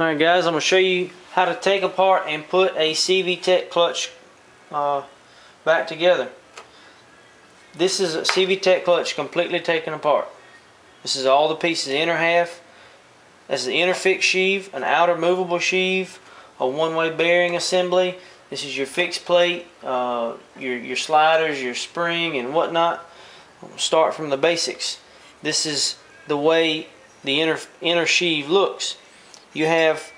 Alright guys, I'm going to show you how to take apart and put a CVtech clutch back together. This is a CVtech clutch completely taken apart. This is all the pieces, the inner half, that's the inner fixed sheave, an outer movable sheave, a one-way bearing assembly. This is your fixed plate, your sliders, your spring and whatnot. We'll start from the basics. This is the way the inner sheave looks. You have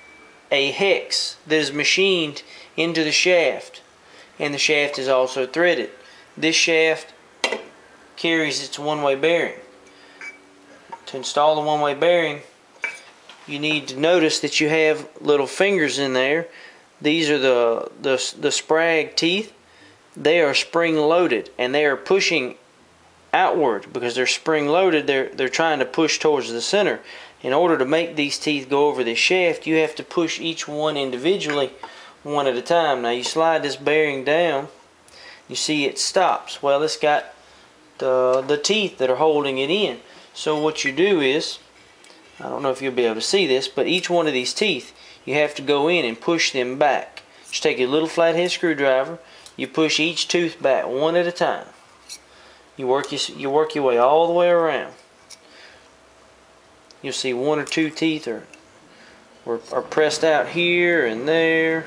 a hex that is machined into the shaft, and the shaft is also threaded. This shaft carries its one-way bearing. To install the one-way bearing, you need to notice that you have little fingers in there. These are the sprag teeth. They are spring loaded, and they are pushing outward because they're spring loaded. They're trying to push towards the center. In order to make these teeth go over the shaft, you have to push each one individually, one at a time. Now you slide this bearing down, you see it stops. Well, it's got the teeth that are holding it in. So what you do is, I don't know if you'll be able to see this, but each one of these teeth, you have to go in and push them back. Just take a little flathead screwdriver, you push each tooth back one at a time. You work your way all the way around. You'll see one or two teeth are pressed out here and there.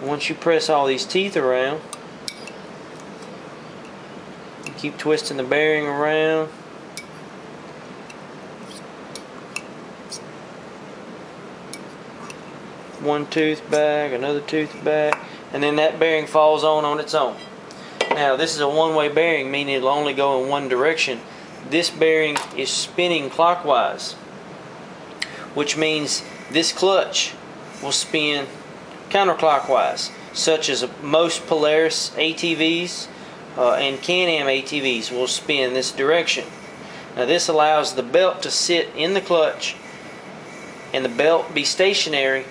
Once you press all these teeth around, you keep twisting the bearing around. One tooth back, another tooth back, and then that bearing falls on its own. Now this is a one-way bearing, meaning it'll only go in one direction. This bearing is spinning clockwise, which means this clutch will spin counterclockwise, such as most Polaris ATVs and Can-Am ATVs will spin this direction. Now this allows the belt to sit in the clutch and the belt be stationary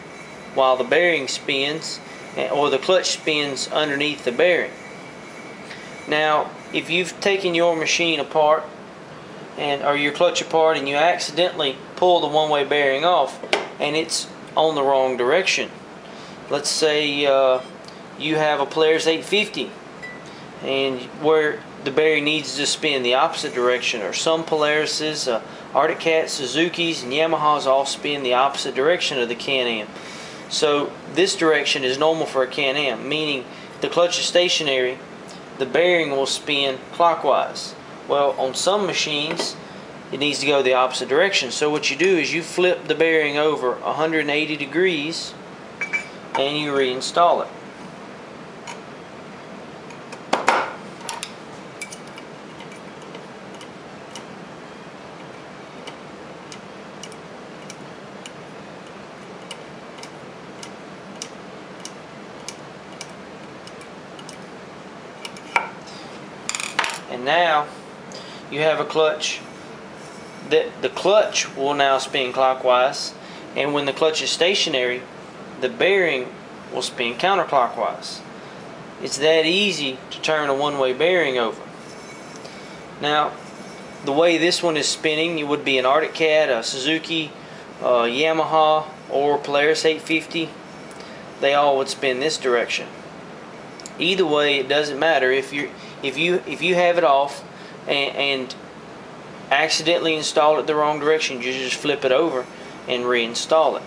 while the bearing spins, or the clutch spins underneath the bearing. Now if you've taken your machine apart or your clutch apart and you accidentally pull the one-way bearing off and it's on the wrong direction. Let's say you have a Polaris 850 and where the bearing needs to spin the opposite direction, or some Polarises, Arctic Cat, Suzukis and Yamahas all spin the opposite direction of the Can-Am. So this direction is normal for a Can-Am, meaning the clutch is stationary, the bearing will spin clockwise. Well, on some machines, it needs to go the opposite direction. So what you do is you flip the bearing over 180 degrees and you reinstall it. And now you have a clutch that the clutch will now spin clockwise, and when the clutch is stationary, the bearing will spin counterclockwise. It's that easy to turn a one-way bearing over. Now the way this one is spinning, it would be an Arctic Cat, a Suzuki, Yamaha or Polaris 850. They all would spin this direction. Either way, it doesn't matter. If you have it off and accidentally install it the wrong direction, you just flip it over and reinstall it.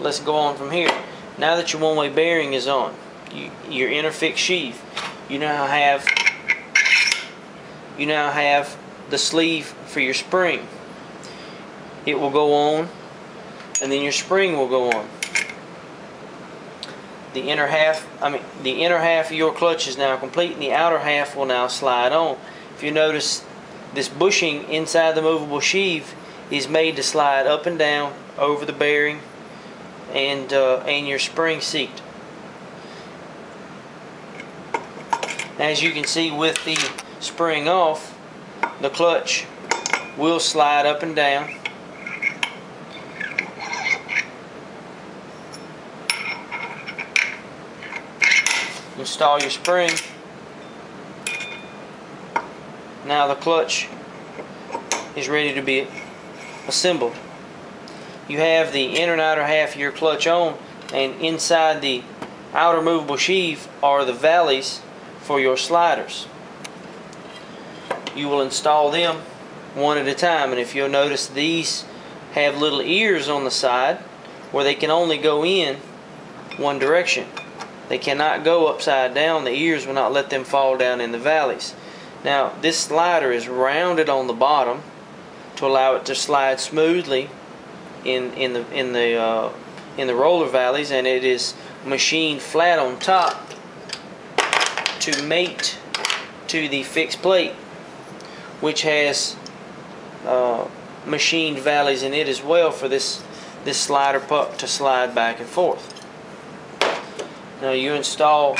Let's go on from here. Now that your one-way bearing is on, your inner fixed sheath, you now have the sleeve for your spring. It will go on, and then your spring will go on. The inner half of your clutch is now complete, and the outer half will now slide on. If you notice, this bushing inside the movable sheave is made to slide up and down over the bearing and your spring seat. As you can see, with the spring off, the clutch will slide up and down. Install your spring. Now the clutch is ready to be assembled. you have the inner and outer half of your clutch on, and inside the outer movable sheave are the valleys for your sliders. You will install them one at a time, and if you'll notice, these have little ears on the side where they can only go in one direction. They cannot go upside down. The ears will not let them fall down in the valleys. Now, this slider is rounded on the bottom to allow it to slide smoothly in the roller valleys, and it is machined flat on top to mate to the fixed plate, which has machined valleys in it as well for this slider puck to slide back and forth. Now you install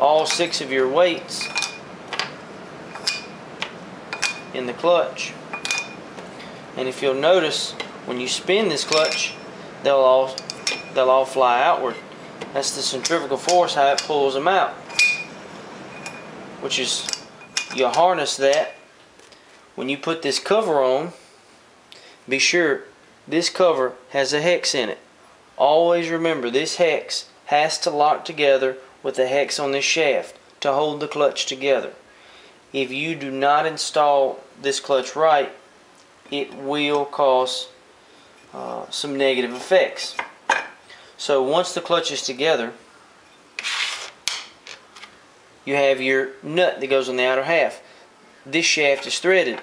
all 6 of your weights in the clutch, and if you'll notice, when you spin this clutch, they'll all fly outward. That's the centrifugal force, how it pulls them out, which is, you harness that. When you put this cover on, be sure this cover has a hex in it. Always remember, this hex has to lock together with the hex on this shaft to hold the clutch together. If you do not install this clutch right, it will cause some negative effects. So once the clutch is together, you have your nut that goes on the outer half. This shaft is threaded.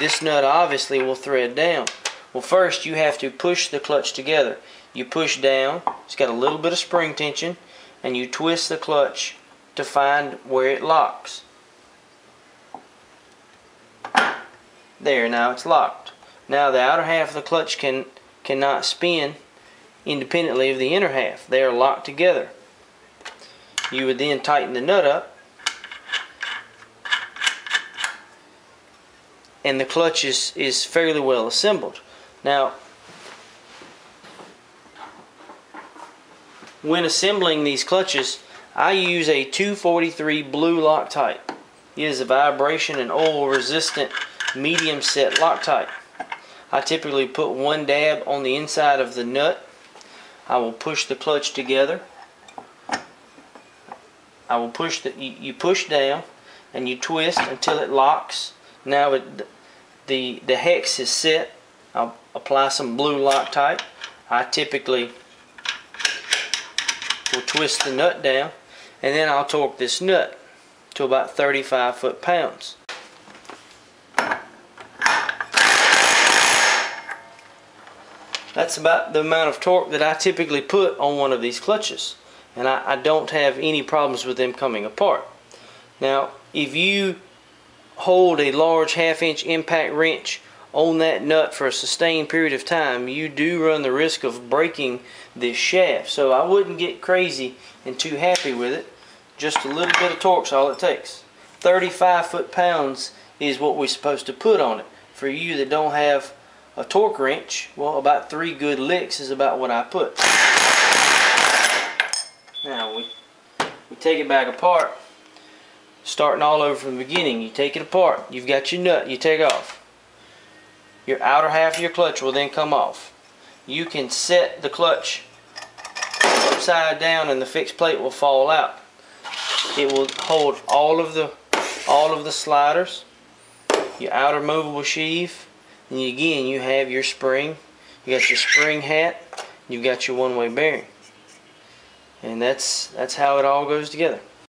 This nut obviously will thread down. Well, first you have to push the clutch together. You push down, it's got a little bit of spring tension, and you twist the clutch to find where it locks. There, now it's locked. Now the outer half of the clutch cannot spin independently of the inner half. They are locked together. You would then tighten the nut up, and the clutch is fairly well assembled. Now, when assembling these clutches, I use a 243 blue Loctite. It is a vibration and oil resistant medium set Loctite. I typically put 1 dab on the inside of the nut. I will push the clutch together. I will push the, you push down and you twist until it locks. Now the hex is set. I'll apply some blue Loctite. I typically will twist the nut down, and then I'll torque this nut to about 35 foot-pounds. That's about the amount of torque that I typically put on one of these clutches, and I don't have any problems with them coming apart. Now, if you hold a large half-inch impact wrench on that nut for a sustained period of time, you do run the risk of breaking this shaft. So I wouldn't get crazy and too happy with it. Just a little bit of torque's all it takes. 35 foot-pounds is what we're supposed to put on it. For you that don't have a torque wrench, well, about 3 good licks is about what I put. Now we take it back apart, starting all over from the beginning. You take it apart, you've got your nut, you take off. Your outer half of your clutch will then come off. You can set the clutch upside down and the fixed plate will fall out. It will hold all of the sliders, your outer movable sheave, and again you have your spring. You got your spring hat, you've got your one-way bearing. And that's how it all goes together.